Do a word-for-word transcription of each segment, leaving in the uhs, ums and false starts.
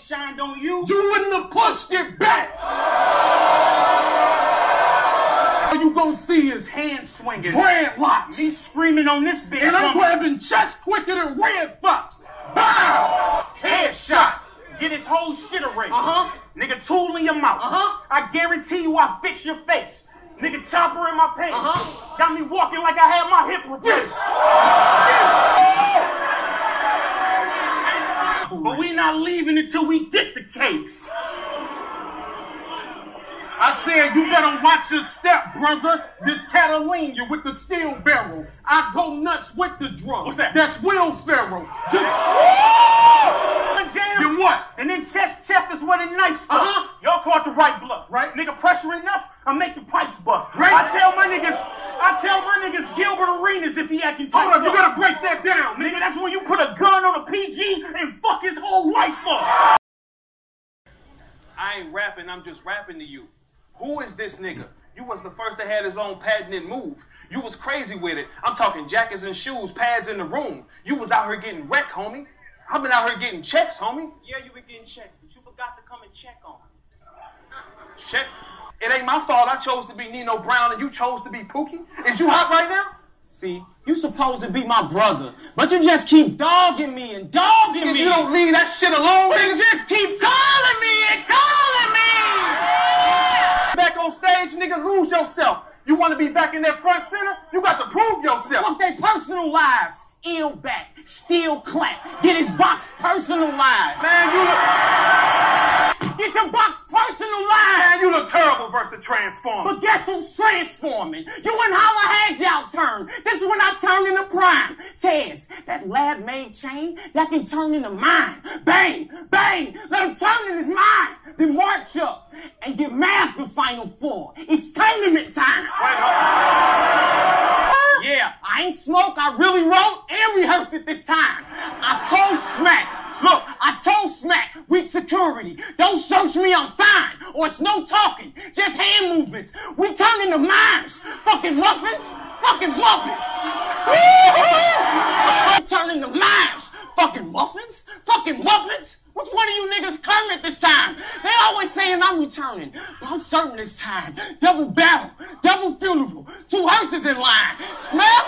shined on you, you wouldn't have pushed it back. All you gonna see is hand swinging, dreadlocks, me screaming on this bitch, and I'm grabbing chest quicker than Red Fox. Bow, headshot. Get his whole shit erased. Uh huh. Nigga, tool in your mouth. Uh huh. I guarantee you, I fix your face. Nigga, chopper in my pants. Uh huh. Got me walking like I had my hip replaced. Yeah. But we not leaving until we get the cakes. I said, you better watch your step, brother. This Catalina with the steel barrel. I go nuts with the drum. What's that? That's Will Ferrell. Just... Then what? And then chest chest is where the knife's from. Uh-huh. Y'all caught the right bluff, right? Nigga pressuring us, I make the pipes bust. Right? I tell my niggas, I tell my niggas Gilbert Arenas if he acting tight. Hold up, you gotta break that down, nigga. Nigga, that's when you put a gun on a P G and fuck his whole life up. I ain't rapping, I'm just rapping to you. Who is this nigga? You was the first that had his own patented move. You was crazy with it. I'm talking jackets and shoes, pads in the room. You was out here getting wrecked, homie. I've been out here getting checks, homie. Yeah, you been getting checks, but you forgot to come and check on me. Check? It ain't my fault I chose to be Nino Brown and you chose to be Pookie. Is you hot right now? See, you supposed to be my brother, but you just keep dogging me and dogging and me. You don't leave that shit alone, nigga. Just keep calling me and calling me. Yeah. Back on stage, nigga, lose yourself. You want to be back in that front center? You got to prove yourself. Fuck their personal lives. Ill back, still clap, get his box personalized. Man, you look... Get your box personalized! Man, you look terrible versus the Transformer. But guess who's transforming? You and Holla had y'all turn. This is when I turned into Prime. Tez, that lab-made chain, that can turn into mine. Bang, bang, let him turn in his mind. Then march up and get Master Final Four. It's tournament time. Wait, hold on. Yeah, I ain't smoke, I really wrote and rehearsed it this time. I told Smack, look, I told Smack, weak security, don't search me, I'm fine, or it's no talking, just hand movements. We turn into mimes, fucking muffins, fucking muffins. We turn into mimes, fucking muffins, fucking muffins. Which one of you niggas Kermit this time? They always saying I'm returning, but I'm certain this time. Double battle, double funeral, two hearses in line. Smell?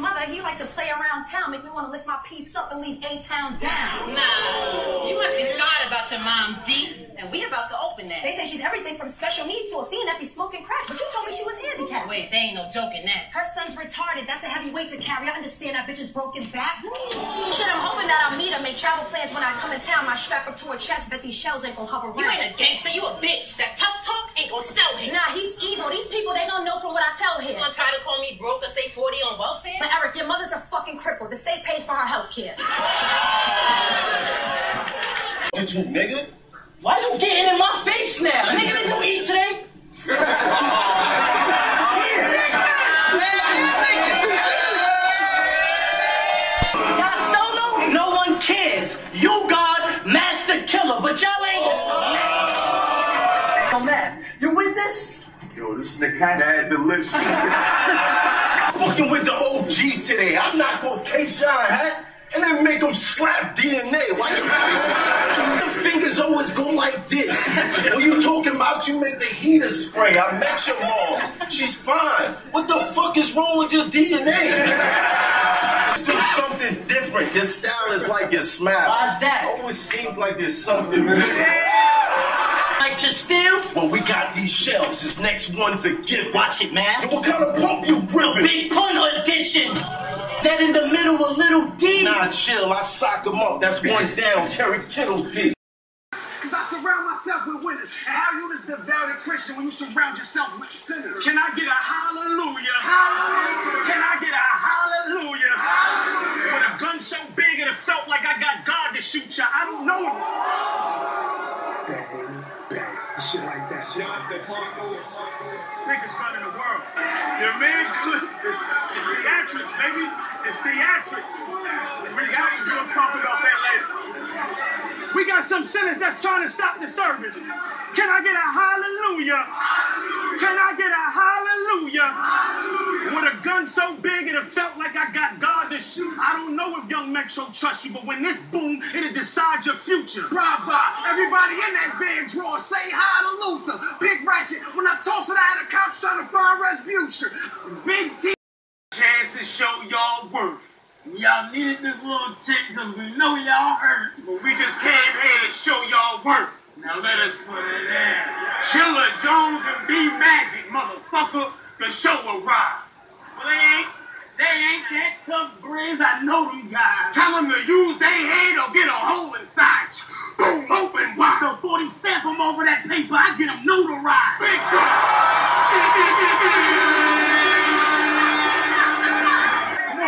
Mother, he like to play around town, make me want to lift my piece up and leave A-Town down. Nah, you must be scarred about your mom's D, and we about to open that. They say she's everything from special needs to a fiend that be smoking crack, but you told me she was handicapped. Wait, they ain't no joking that. Her son's retarded, that's a heavy weight to carry. I understand that bitch's broken back. Shit, I'm hoping that I'll meet her, make travel plans when I come in town. My strap up to her chest, bet these shells ain't gonna hover around. You ain't a gangster, you a bitch. That tough talk ain't gonna sell him. Nah, he's evil. These people, they gonna know from what I tell him. You gonna try to call me broke or say forty on welfare? But Eric, your mother's a fucking cripple. The state pays for her health care. Did you, nigga? Why you getting in my face now? Nigga, did you eat today? Y'all solo? No one cares. You God, master killer, but y'all ain't... Oh, man. You with this? Yo, this nigga's mad delicious. Fucking with the O Gs today. I'm not gonna case y'all, huh? And then make them slap D N A. Why you the fingers always go like this? When you talking about you make the heater spray. I met your mom's. She's fine. What the fuck is wrong with your D N A? It's just something different. Your style is like your smile. Why's that? Always seems like there's something missing. Like to steal? Well, we got these shells. This next one's a gift. Watch it, man. And what kind of pump you gripping? Big pun edition. That in the middle a little D. Nah, chill, I sock him up. That's one down, Kerry Kittle D. Cause I surround myself with winners. And how you this devout Christian when you surround yourself with sinners? Can I get a hallelujah? Hallelujah. Can I get a hallelujah? Hallelujah. With a gun so big and it felt like I got God to shoot ya. I don't know. Bang, bang. Shit like that. Shit like that. Niggas running the world. Your man could. It's, it's theatrics, baby. It's theatrics. Theatrics. We'll talk about that later. We got some sinners that's trying to stop the service. Can I get a hallelujah? Can I get a hallelujah? With a gun so big it felt like I got God to shoot. I don't know if Young Metro trusts you, but when this boom, it'll decide your future. Drive by, everybody in that big drawer, say hi to Luther. Big ratchet, when I toss it out of cops trying to find retribution. Big T. Chance to show y'all worth. Y'all needed this little check because we know y'all hurt. But we just came here to show y'all worth. Now let us put it in. Chilla Jones and B Magic, motherfucker, the show will ride. Well, they ain't, they ain't that tough, Brizz. I know them guys. Tell them to use their head or get a hole inside. Boom, open wide. The forty stamp them over that paper. I get them notarized. Big Come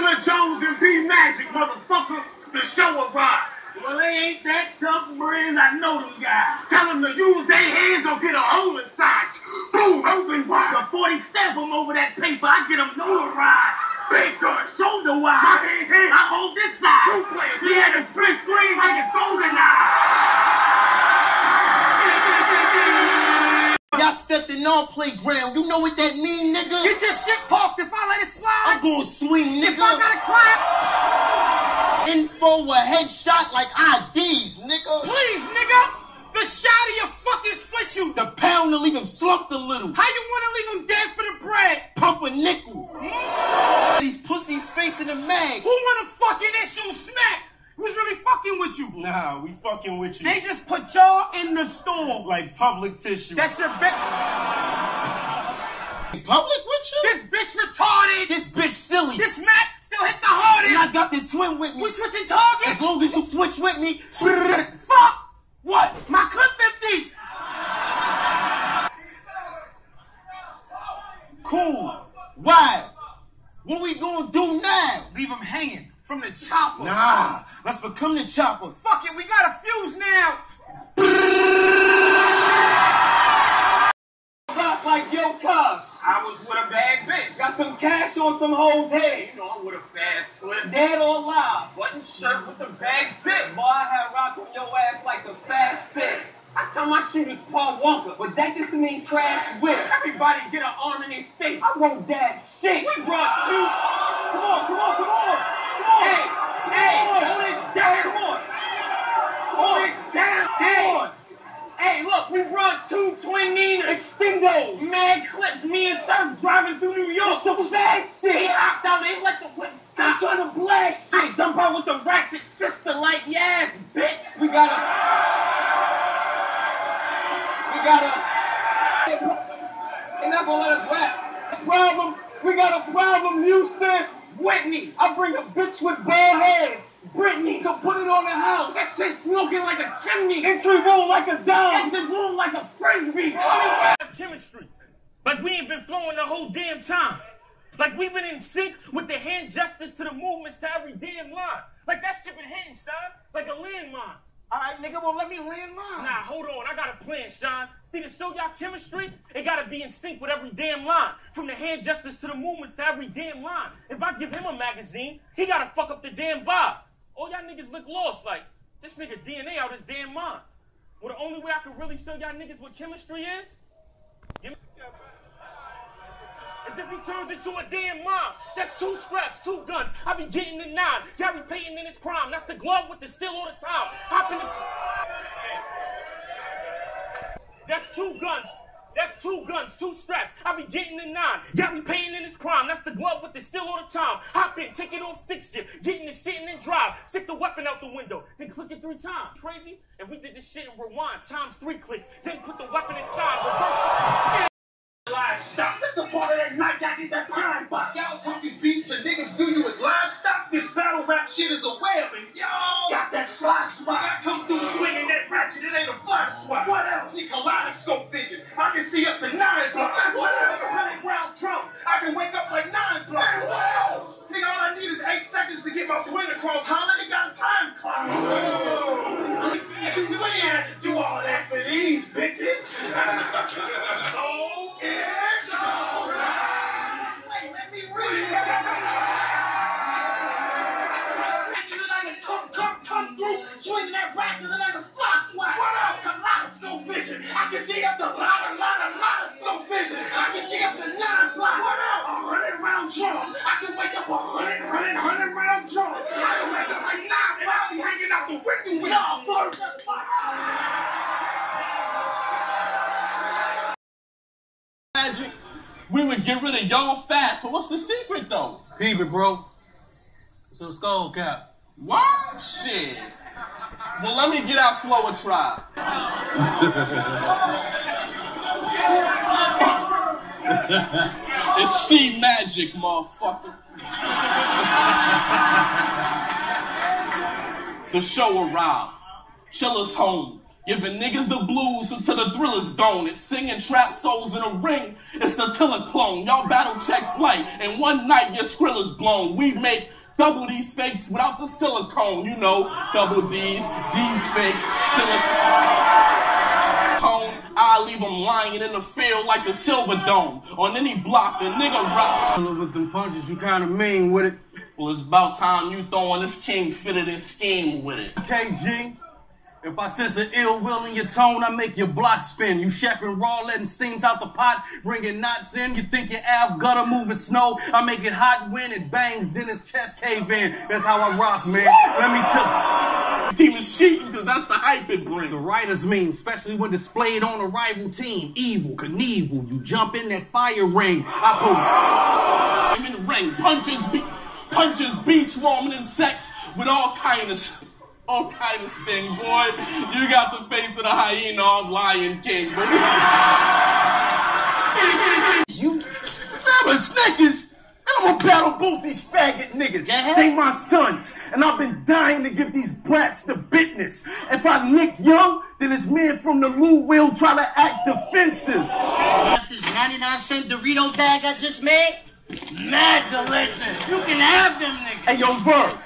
on. Come on. Chilla Jones and B Magic, motherfucker. The show will ride. Well, they ain't that tough, Brizz. I know them guys. Tell them to use their hands or get a hole inside. Boom, open wide. The forty stamp them over that paper. I get them notarized. Big gun, shoulder wide. My hands here. I hold this side. Two players. We had a split screen like it's golden eye. Y'all stepped in our playground. You know what that mean, nigga? Get your shit parked. If I let it slide, I'm gonna swing, nigga. If I gotta climb. Info a headshot like I Ds, nigga. Please, nigga. The shot of your fucking split you. The pound to leave him slumped a little. How you wanna leave him dead for the bread? Pump a nickel. These pussies facing the mag. Who wanna fucking issue Smack? Who's really fucking with you? Nah, we fucking with you. They just put y'all in the store. Like public tissue. That's your bitch. Public with you? This bitch retarded. This bitch silly. This Mac still hit the hardest. And I got the twin with me. We switching targets. As long as you switch with me. Fuck. What? My clip empty. Cool. Wild. What we gonna do now? Leave him hanging from the chopper. Nah. Let's become the chopper. Fuck it. We got a fuse now. Like yo, cuss. I was with a bad bitch. Got some cash on some hoes' head. You know, I'm with a fast flip. Dead or alive. Button shirt with the bag zip. Boy, I had rock on your ass like the fast six. I tell my shooters Paul Wonka, but that just mean crash whips. Everybody get an arm in their face. I won't that shit. We brought you. Come on, come on, come on. Come on. Hey, hey, hold it down. Come on. Hold it down. Come on. Hey, look, we brought two twin Nina extendos. Mad clips, me and Surf driving through New York. Some fast shit. He hopped out, ain't let the whip stop. I'm trying to blast shit. I jump out with the ratchet sister like yes, bitch. We gotta... We gotta... They're not gonna let us rap. Problem, we got a problem, Houston. Whitney, I bring a bitch with bald heads. Brittany, to put it on the house. That shit smoking like a chimney. Entry room like a dime. Exit room like a frisbee. Chemistry. Like we ain't been flowing the whole damn time. Like we've been in sync with the hand gestures to the movements to every damn line. Like that shit been hitting, Sean. Like a landmine. All right, nigga, well, let me land mine. Nah, hold on. I got a plan, Sean. See, to show y'all chemistry, it gotta be in sync with every damn line. From the hand gestures to the movements to every damn line. If I give him a magazine, he gotta fuck up the damn vibe. All y'all niggas look lost, like, this nigga D N A out his damn mind. Well, the only way I can really show y'all niggas what chemistry is, give me, is if he turns into a damn mom. That's two scraps, two guns. I be getting the nine. Gary Payton in his prime. That's the glove with the steel all the time. Hop in the... That's two guns. That's two guns, two straps. I be getting the nine. Gary Payton in his prime. That's the glove with the steel all the time. Hop in, take it on stick shit. Getting the shit and then drive. Stick the weapon out the window. Then click it three times. Crazy? If we did this shit and rewind, times three clicks. Then put the weapon inside. Livestock. This the part of that night y'all did that pine box. Y'all talking beef to niggas do you as livestock. This battle rap shit is a web and y'all got that fly spot. I come through swinging that ratchet. It ain't a fly spot. What else? The kaleidoscope vision. I can see up to nine blocks. What else? Hundred round drum. I can wake up like nine blocks. What else? Nigga, all I need is eight seconds to get my point across. Holla, they got a time clock. We ain't had to do all that for these bitches. So it's alright. Wait, let me read it. Ratchet like a come, come, come through. Swinging that ratchet like a fly swat. What up? Kaleidoscope vision. I can see up the lot, a lot. y'all fast. So what's the secret though? Peep it, bro. It's a skull cap. What? Shit. Well, let me get out slow and try. It's B magic, motherfucker. The show arrived. Chilla's home. Giving niggas the blues until the thrill is gone. It's singing trap souls in a ring. It's a Tilla clone. Y'all battle checks light. And one night your skrill is blown. We make double D's fakes without the silicone, you know. Double D's, D's fake, silicone. I leave them lying in the field like the Silver Dome. On any block, the nigga rock. With them punches, you kind of mean with it. Well, it's about time you throwing this king fitted in scheme with it. K G, if I sense an ill will in your tone, I make your block spin. You chefing raw, letting steams out the pot, bringing knots in. You think your Av gutter moving snow. I make it hot when it bangs, then his chest cave in. That's how I rock, man. Let me chill. The team is cheating because that's the hype it brings. The writers mean, especially when displayed on a rival team. Evil, Knievel, you jump in that fire ring. I put... I'm in the ring. Punches, be punches, beast, swarming insects with all kindness. All kind of thing, boy. You got the face of the hyena of Lion King, but you never niggas. And I'm gonna battle both these faggot niggas. Yeah. They my sons, and I've been dying to give these brats the business. If I nick young, then it's men from the Lou will try to act defensive. Got this ninety-nine cent Dorito bag I just made? Mad delicious. You can have them niggas. Hey, yo, Verb.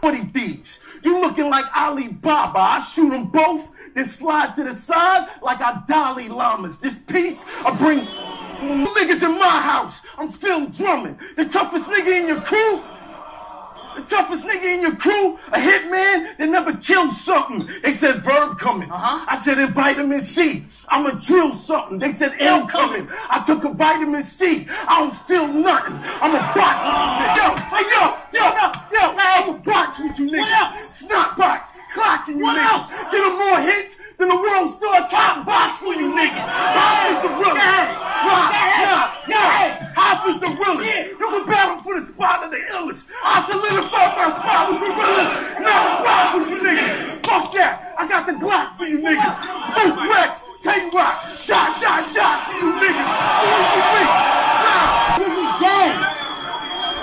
forty thieves. You looking like Ali Baba. I shoot them both, then slide to the side like I Dalai Lamas. This piece, I bring niggas in my house. I'm Phil Drummond. The toughest nigga in your crew, the toughest nigga in your crew, a hitman that never kills something. They said Verb coming. Uh-huh. I said, and vitamin C. I'ma drill something. They said L coming. I took a vitamin C. I don't feel nothing. I'm a box. Oh. Yo, hey, yo, yo, yo, yo. Hey. I'm a box with you niggas. What else? Not box. Clocking you what niggas. Else? Get them more hits than the world star top box for you niggas. Hop is the realest. Rock, rock, rock. Hop is the realest. Yeah. You can battle for the spot of the illest. I solidify my spot with the realest. Now I'm box with you niggas. Fuck that. I got the Glock for you niggas. Boot Rex. Take rock, shot, shot, shot, you niggas. Soon as you reach, you dead.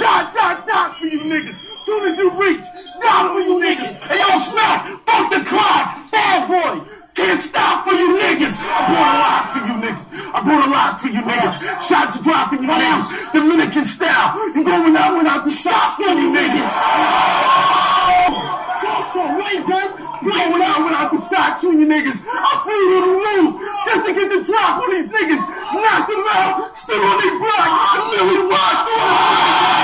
Dot, dot, dot for you niggas. Soon as you reach, dot for you niggas. Hey, yo, Smack, fuck the clock, bad boy. Can't stop for you niggas. I brought a lot for you niggas. I brought a lot for you niggas. Shots dropping now, Dominican style. You going out without the shots on you niggas. Shots are way done. Blowing out without the socks on you niggas. I flew to the loop just to get the drop on these niggas. Knocked them out, stood on their block, and then we walked.